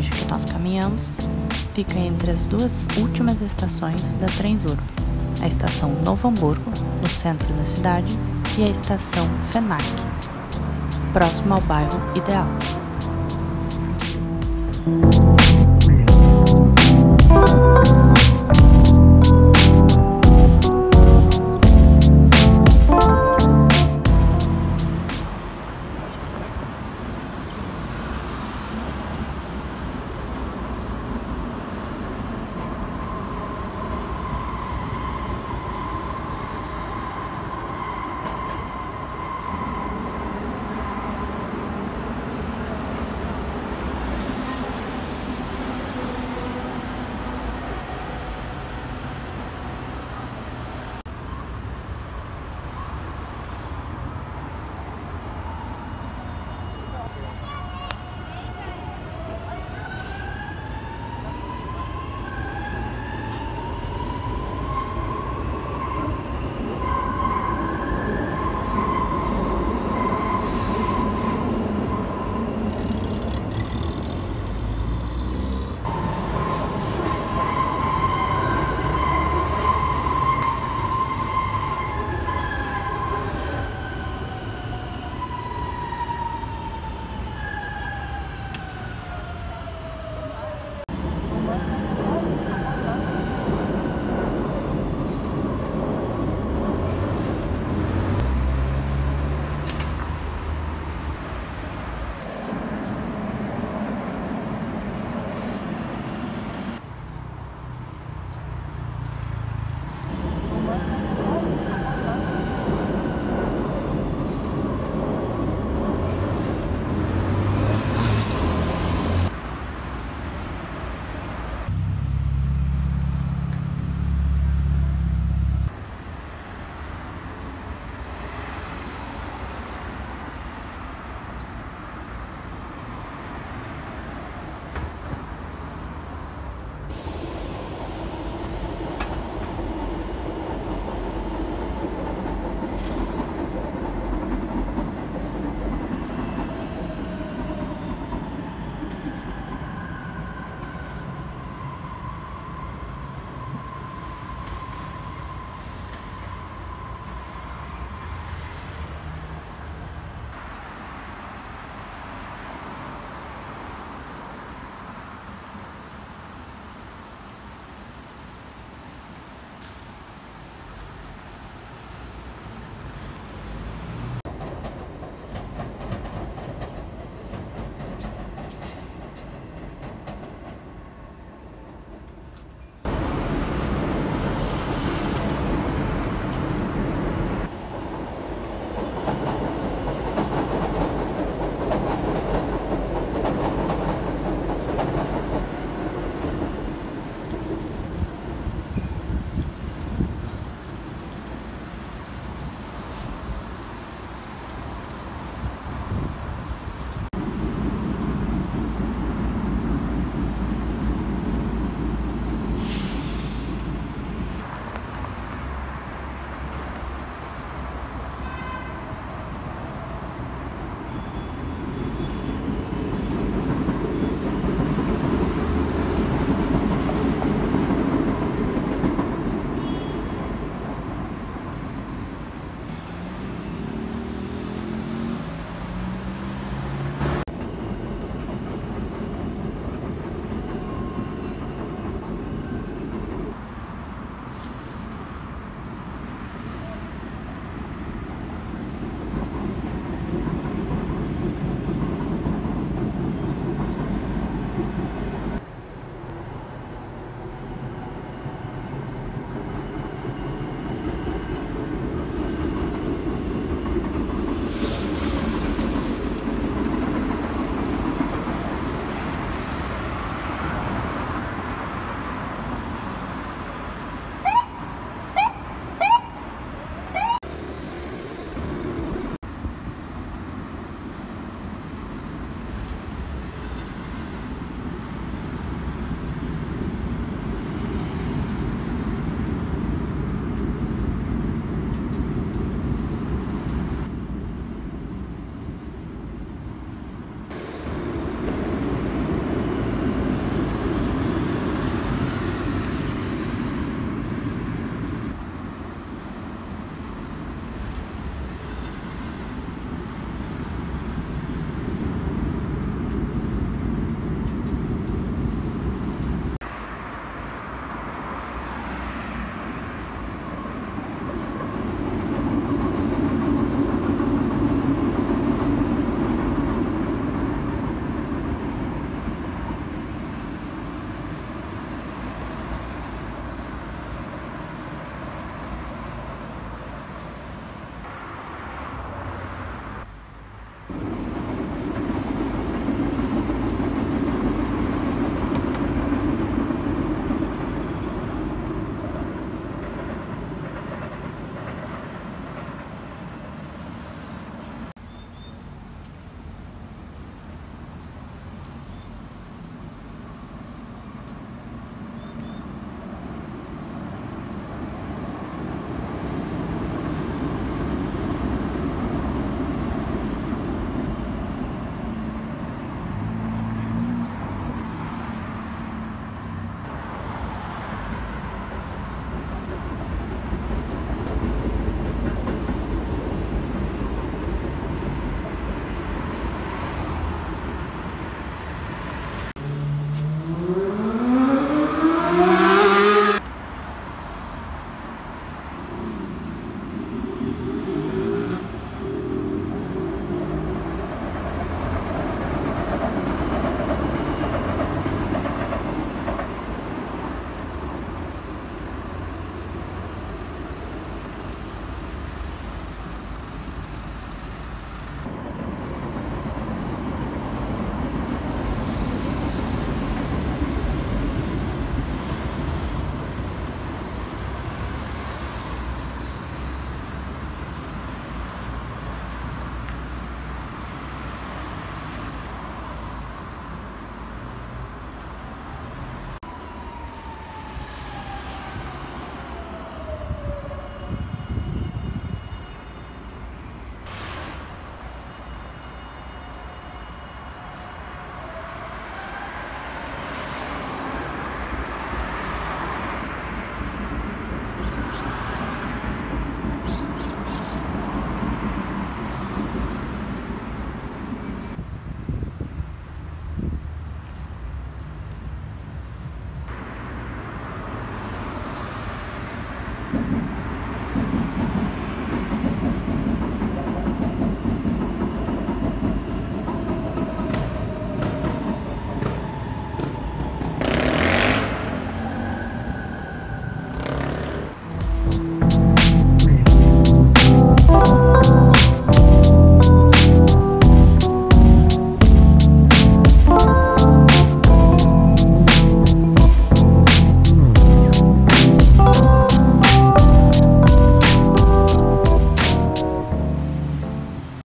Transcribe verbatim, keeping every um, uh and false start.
trecho que nós caminhamos fica entre as duas últimas estações da Trensurb, a estação Novo Hamburgo, no centro da cidade, e a estação Fenac, próximo ao bairro Ideal.